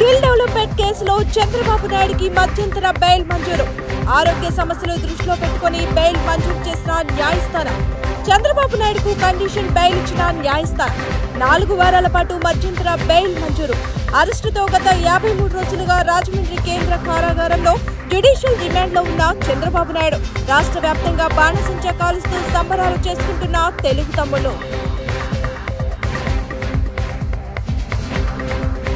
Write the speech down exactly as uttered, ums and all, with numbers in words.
Skill development కేసులో చంద్రబాబు నాయుడుకి మధ్యంతర బెయిల్ మంజూరు. ఆరోగ్య సమస్యలు దృష్టిలో పెట్టుకొని బెయిల్ మంజూరు చేసిన న్యాయస్థానం. చంద్రబాబు నాయుడుకు కండిషన్ బెయిల్ ఇచ్చిన న్యాయస్థానం నాలుగు వారాల పాటు మధ్యంతర బెయిల్ మంజూరు. అరెస్టుతో గత యాభై మూడు రోజులుగా రాజమండ్రి కేంద్ర కారాగారంలో జ్యుడిషియల్ రిమాండ్లో ఉన్న చంద్రబాబు నాయుడు రాష్ట్ర వ్యాప్తంగా బాణసంచా కాలుస్తూ సంబరాలు చేసుకుంటున్న తెలుగు తమ్ముళ్లు.